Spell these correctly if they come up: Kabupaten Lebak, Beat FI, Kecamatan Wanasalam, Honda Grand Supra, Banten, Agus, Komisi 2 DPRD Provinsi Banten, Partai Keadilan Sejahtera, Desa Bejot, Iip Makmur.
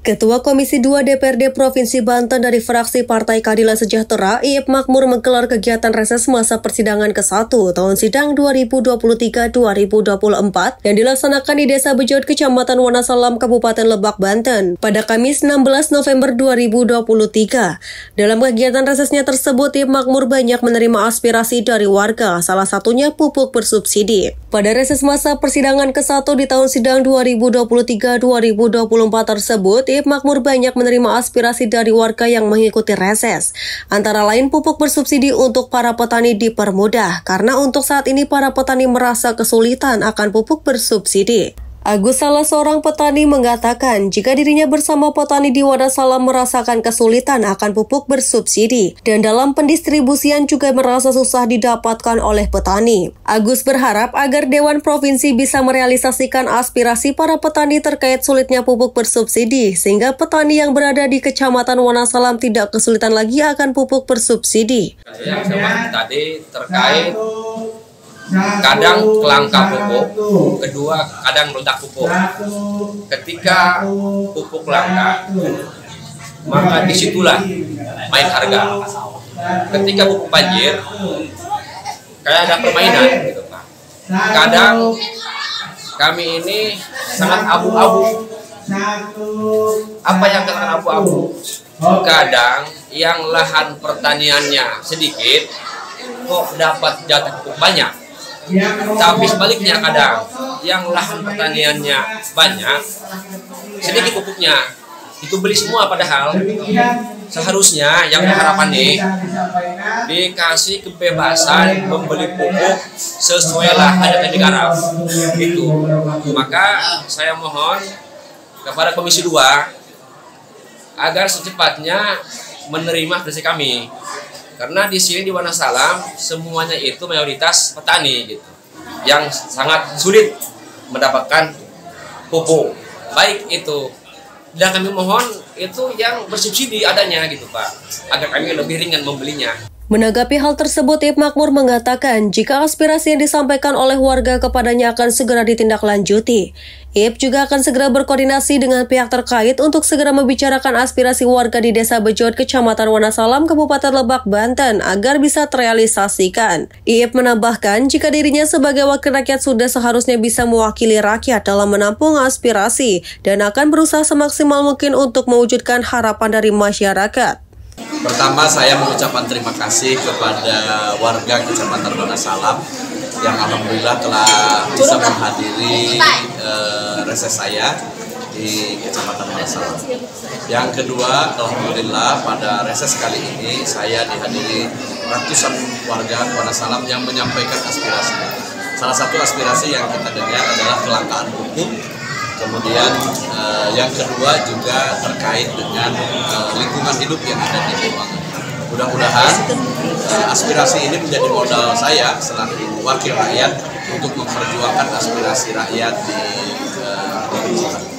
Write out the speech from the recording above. Ketua Komisi 2 DPRD Provinsi Banten dari fraksi Partai Keadilan Sejahtera, Iip Makmur menggelar kegiatan reses masa persidangan ke-1 tahun sidang 2023-2024 yang dilaksanakan di Desa Bejot, Kecamatan Wanasalam, Kabupaten Lebak, Banten pada Kamis 16 November 2023. Dalam kegiatan resesnya tersebut, Iip Makmur banyak menerima aspirasi dari warga, salah satunya pupuk bersubsidi. Pada reses masa persidangan ke-1 di tahun sidang 2023-2024 tersebut, Iip Makmur banyak menerima aspirasi dari warga yang mengikuti reses. Antara lain pupuk bersubsidi untuk para petani dipermudah, karena untuk saat ini para petani merasa kesulitan akan pupuk bersubsidi. Agus, salah seorang petani, mengatakan jika dirinya bersama petani di Wanasalam merasakan kesulitan akan pupuk bersubsidi dan dalam pendistribusian juga merasa susah didapatkan oleh petani. Agus berharap agar Dewan Provinsi bisa merealisasikan aspirasi para petani terkait sulitnya pupuk bersubsidi sehingga petani yang berada di Kecamatan Wanasalam tidak kesulitan lagi akan pupuk bersubsidi. Yang sama tadi terkait kadang kelangka pupuk, kedua kadang meledak pupuk. Ketika pupuk langka, maka disitulah main harga. Ketika pupuk banjir, kayak ada permainan gitu. Kadang kami ini sangat abu-abu. Apa yang katakan abu-abu? Kadang yang lahan pertaniannya sedikit, kok dapat jatah pupuk banyak. Tapi sebaliknya kadang yang lahan pertaniannya banyak, sedikit pupuknya, itu beli semua padahal seharusnya yang harapan nih dikasih kebebasan membeli pupuk sesuai lahan yang digarap itu. Maka saya mohon kepada Komisi 2 agar secepatnya menerima aspirasi kami. Karena di sini di Wanasalam semuanya itu mayoritas petani gitu, yang sangat sulit mendapatkan pupuk. Baik itu, dan kami mohon itu yang bersubsidi adanya gitu Pak, agar kami lebih ringan membelinya. Menanggapi hal tersebut, Iip Makmur mengatakan jika aspirasi yang disampaikan oleh warga kepadanya akan segera ditindaklanjuti. Iip juga akan segera berkoordinasi dengan pihak terkait untuk segera membicarakan aspirasi warga di Desa Bejot, Kecamatan Wanasalam, Kabupaten Lebak, Banten agar bisa terrealisasikan. Iip menambahkan jika dirinya sebagai wakil rakyat sudah seharusnya bisa mewakili rakyat dalam menampung aspirasi dan akan berusaha semaksimal mungkin untuk mewujudkan harapan dari masyarakat. Pertama, saya mengucapkan terima kasih kepada warga Kecamatan Wanasalam yang alhamdulillah telah bisa menghadiri reses saya di Kecamatan Wanasalam. Yang kedua, alhamdulillah pada reses kali ini saya dihadiri ratusan warga Wanasalam yang menyampaikan aspirasi. Salah satu aspirasi yang kita dengar adalah kelangkaan pupuk. Kemudian yang kedua juga terkait dengan lingkungan hidup yang ada di keuangan. Mudah-mudahan aspirasi ini menjadi modal saya selaku wakil rakyat untuk memperjuangkan aspirasi rakyat di keuangan.